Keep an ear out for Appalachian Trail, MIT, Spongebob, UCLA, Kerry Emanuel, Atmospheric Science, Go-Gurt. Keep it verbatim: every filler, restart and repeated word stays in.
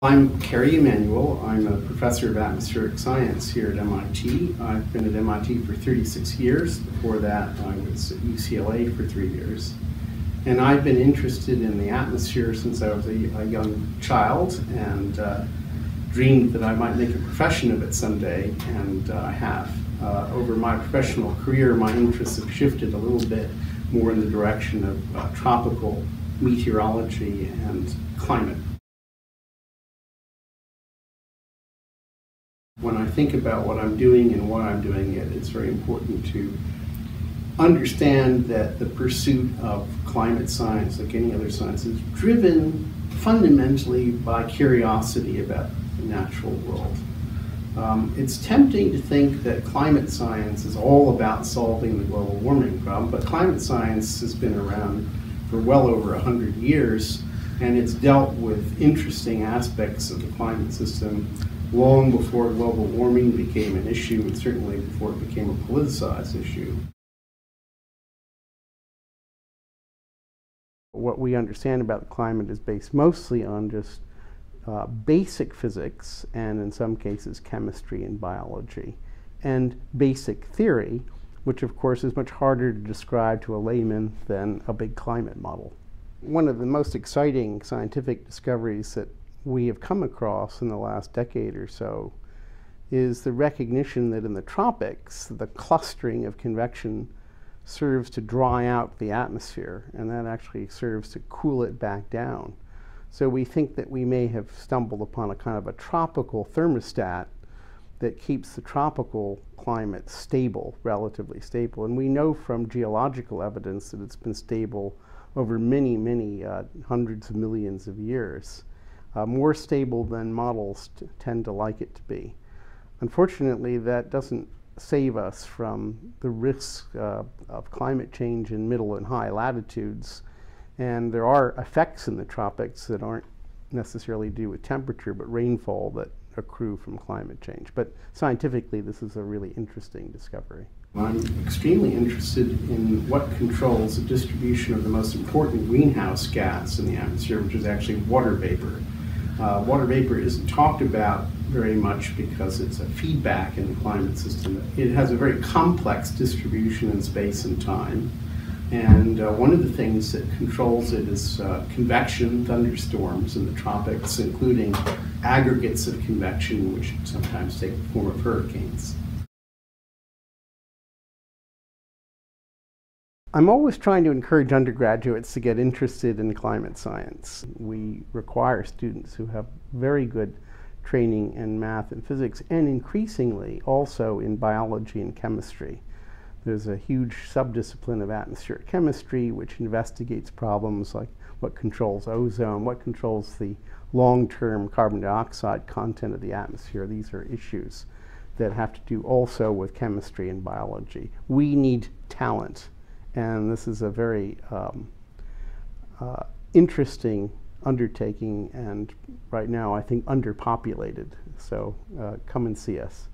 I'm Kerry Emanuel. I'm a professor of atmospheric science here at M I T. I've been at M I T for thirty-six years. Before that, I was at U C L A for three years. And I've been interested in the atmosphere since I was a, a young child and uh, dreamed that I might make a profession of it someday, and uh, I have. Uh, over my professional career, my interests have shifted a little bit more in the direction of uh, tropical meteorology and climate. When I think about what I'm doing and why I'm doing it, it's very important to understand that the pursuit of climate science, like any other science, is driven fundamentally by curiosity about the natural world. Um, it's tempting to think that climate science is all about solving the global warming problem, but climate science has been around for well over one hundred years, and it's dealt with interesting aspects of the climate system long before global warming became an issue, and certainly before it became a politicized issue. What we understand about climate is based mostly on just uh, basic physics, and in some cases chemistry and biology, and basic theory, which of course is much harder to describe to a layman than a big climate model. One of the most exciting scientific discoveries that we have come across in the last decade or so is the recognition that in the tropics, the clustering of convection serves to dry out the atmosphere, and that actually serves to cool it back down. So we think that we may have stumbled upon a kind of a tropical thermostat that keeps the tropical climate stable, relatively stable. And we know from geological evidence that it's been stable over many, many uh, hundreds of millions of years. Uh, more stable than models tend to like it to be. Unfortunately, that doesn't save us from the risks uh, of climate change in middle and high latitudes, and there are effects in the tropics that aren't necessarily due with temperature but rainfall that accrue from climate change. But scientifically, this is a really interesting discovery. I'm extremely interested in what controls the distribution of the most important greenhouse gas in the atmosphere, which is actually water vapor. Uh, water vapor isn't talked about very much because it's a feedback in the climate system. It has a very complex distribution in space and time, and uh, one of the things that controls it is uh, convection, thunderstorms in the tropics, including aggregates of convection, which sometimes take the form of hurricanes. I'm always trying to encourage undergraduates to get interested in climate science. We require students who have very good training in math and physics, and increasingly also in biology and chemistry. There's a huge subdiscipline of atmospheric chemistry which investigates problems like what controls ozone, what controls the long-term carbon dioxide content of the atmosphere. These are issues that have to do also with chemistry and biology. We need talent. And this is a very um, uh, interesting undertaking, and right now I think underpopulated. So uh, come and see us.